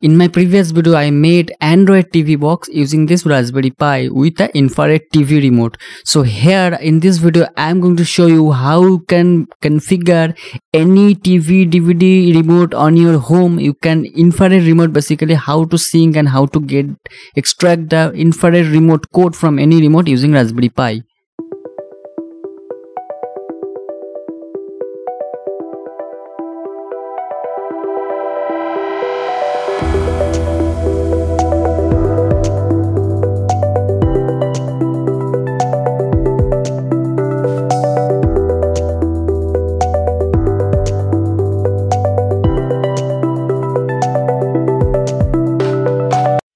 In my previous video, I made Android TV box using this Raspberry Pi with an infrared TV remote. So here in this video, I am going to show you how you can configure any TV, DVD remote on your home. You can infrared remote, basically how to sync and how to extract the infrared remote code from any remote using Raspberry Pi.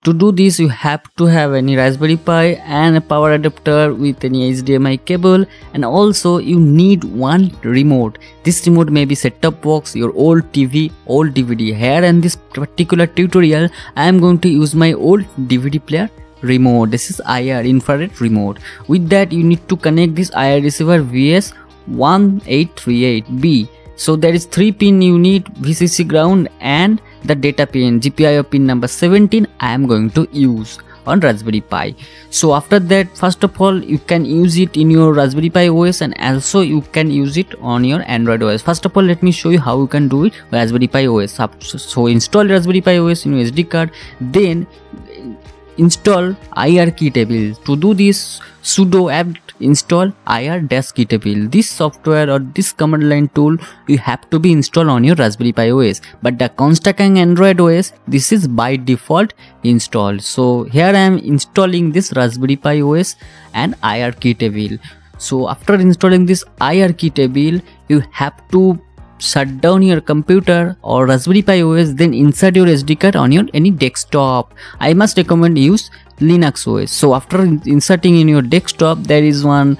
To do this, you have to have any Raspberry Pi and a power adapter with any HDMI cable, and also you need one remote. This remote may be set-top box, your old TV, old DVD. Here in this particular tutorial, I am going to use my old DVD player remote. This is IR infrared remote. With that, you need to connect this IR receiver VS1838B. So there is 3 pin you need, VCC ground and the data pin, GPIO pin number 17 I am going to use on Raspberry Pi. So after that, first of all, you can use it in your Raspberry Pi OS and also you can use it on your Android OS. First of all, let me show you how you can do it with Raspberry Pi OS. So install Raspberry Pi OS in your SD card, then install ir-keytable. To do this, sudo apt install ir-keytable. This software or this command line tool you have to be installed on your Raspberry Pi OS, but the Kingston Android OS, this is by default installed. So here I am installing this Raspberry Pi OS and ir-keytable. So after installing this ir-keytable, you have to shut down your computer or Raspberry Pi OS, then insert your SD card on your any desktop. I must recommend use Linux OS. So after inserting in your desktop, there is one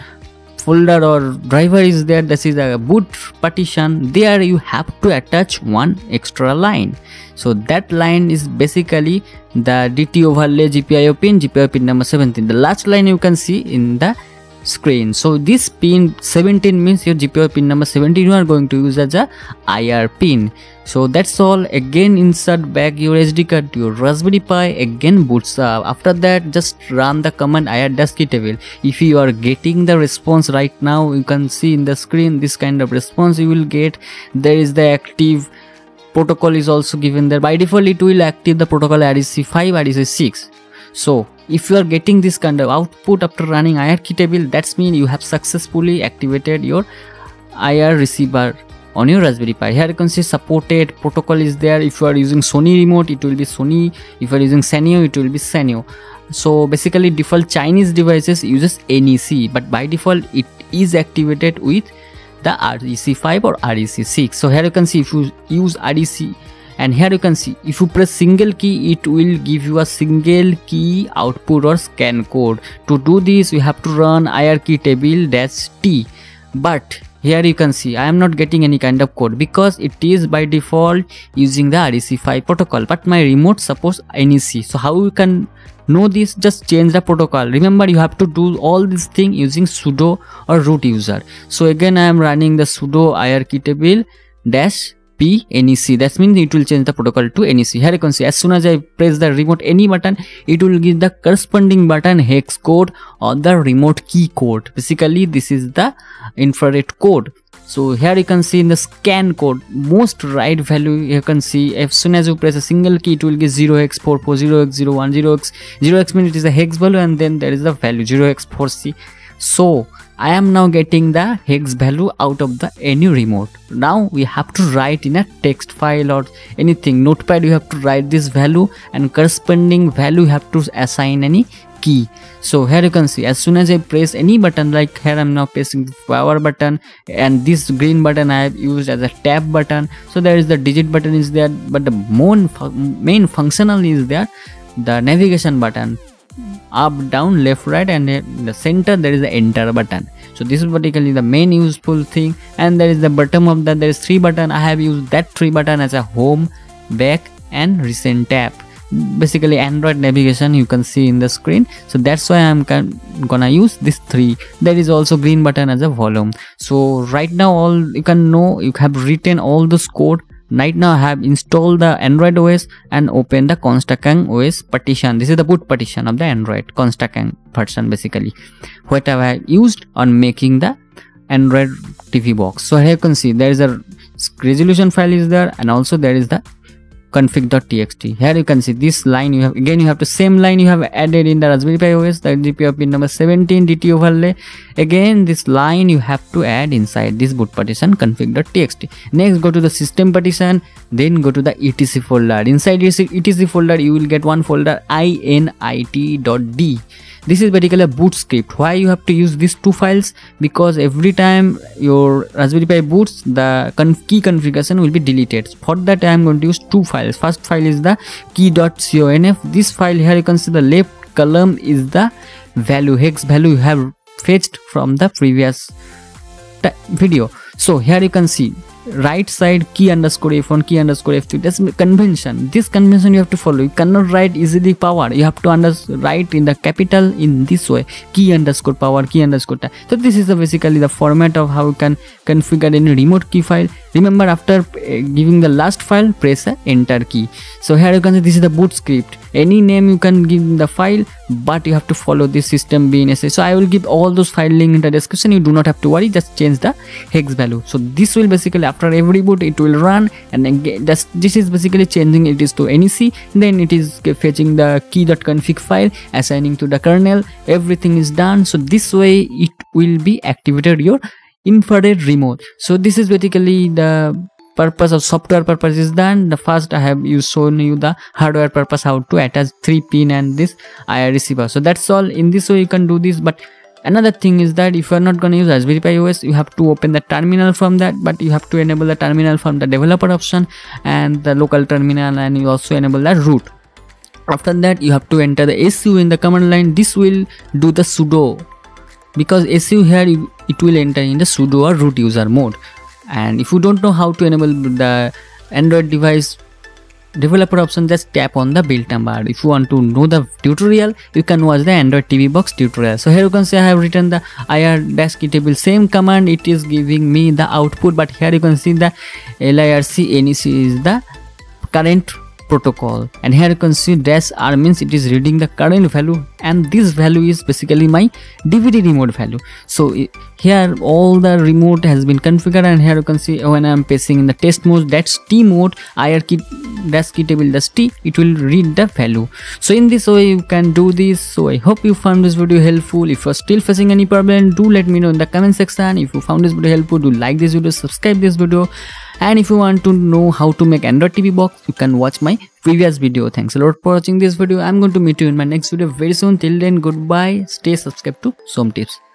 folder or driver is there, this is a boot partition. There you have to attach one extra line. So that line is basically the DT overlay GPIO pin number 17. The last line you can see in the screen. So this pin 17 means your GPIO pin number 17 you are going to use as a IR pin. So that's all. Again insert back your SD card to your Raspberry Pi, again boots up. After that, just run the command ir-keytable. If you are getting the response right now, you can see in the screen this kind of response you will get. There is the active protocol is also given there. By default it will active the protocol RC5, RC6. So if you are getting this kind of output after running ir-keytable, that's mean you have successfully activated your IR receiver on your Raspberry Pi. Here you can see supported protocol is there. If you are using Sony remote, it will be Sony. If you are using Sanyo, it will be Sanyo. So basically default Chinese devices uses NEC, but by default it is activated with the RC5 or RC6. So here you can see if you use RC, and here you can see if you press single key, it will give you a single key output or scan code. To do this, you have to run ir-keytable dash t. But here you can see I am not getting any kind of code because it is by default using the RC5 protocol, but my remote supports NEC. So how you can know this? Just change the protocol. Remember, you have to do all this thing using sudo or root user. So again I am running the sudo ir-keytable dash NEC. That means it will change the protocol to NEC. Here you can see as soon as I press the remote any button, it will give the corresponding button hex code or the remote key code. Basically this is the infrared code. So here you can see in the scan code most right value you can see. As soon as you press a single key, it will give 0x440x 010x. 0x means it is a hex value, and then there is the value 0x4c. So I am now getting the hex value out of the any remote. Now we have to write in a text file or anything, notepad you have to write this value, and corresponding value you have to assign any key. So here you can see as soon as I press any button, like here I am now pressing the power button, and this green button I have used as a tab button. So there is the digit button is there, but the main functional is there, the navigation button. Up, down, left, right, and in the center there is the enter button. So this is particularly the main useful thing. And there is the bottom of that, there is 3 button. I have used that 3 button as a home, back, and recent tab. Basically Android navigation you can see in the screen. So that's why I'm gonna use this 3. There is also green button as a volume. So right now all you can know, you have written all this code. Right now I have installed the Android OS and open the Constacang OS partition. This is the boot partition of the Android Constacang version basically. What have I used on making the Android TV box? So here you can see there is a resolution file is there, and also there is the config.txt. Here you can see this line you have, again you have the same line you have added in the Raspberry Pi OS, the GPIO pin number 17 DT overlay. Again this line you have to add inside this boot partition config.txt. Next go to the system partition, then go to the etc folder. Inside this etc folder you will get one folder init.d. This is basically a boot script. Why you have to use these two files? Because every time your Raspberry Pi boots, the key configuration will be deleted. For that I am going to use two files. First file is the key.conf. This file, here you can see the left column is the value, hex value you have fetched from the previous video. So here you can see right side key_f1 key_f2. That's convention. This convention you have to follow. You cannot write easily power. You have to write in the capital in this way, key_power key_time. So this is basically the format of how you can configure any remote key file. Remember, after giving the last file, press enter key. So here you can see this is the boot script. Any name you can give the file, but you have to follow this system BNSA. So I will give all those file link in the description. You do not have to worry, just change the hex value. So this will basically, after every boot it will run, and again this is basically changing it is to NEC, then it is fetching the key.config file, assigning to the kernel, everything is done. So this way it will be activated your infrared remote. So this is basically the purpose of software purpose is done. The first I have shown you the hardware purpose, how to attach 3 pins and this IR receiver. So that's all. In this way you can do this. But another thing is that if you are not going to use Raspberry Pi OS, you have to open the terminal from that, but you have to enable the terminal from the developer option and the local terminal, and you also enable the root. After that you have to enter the su in the command line. This will do the sudo, because su here it will enter in the sudo or root user mode. And if you don't know how to enable the Android device developer option, just tap on the built-in bar. If you want to know the tutorial, you can watch the Android TV box tutorial. So here you can see I have written the ir-keytable, same command, it is giving me the output, but here you can see the LIRC NEC is the current protocol, and here you can see -r means it is reading the current value, and this value is basically my DVD remote value. So here all the remote has been configured, and here you can see when I am passing in the test mode, that's T mode, ir-keytable dash t, it will read the value. So in this way you can do this. So I hope you found this video helpful. If you are still facing any problem, do let me know in the comment section. If you found this video helpful, do like this video, subscribe this video. And if you want to know how to make Android TV box, you can watch my previous video. Thanks a lot for watching this video. I'm going to meet you in my next video very soon. Till then, goodbye. Stay subscribed to Som Tips.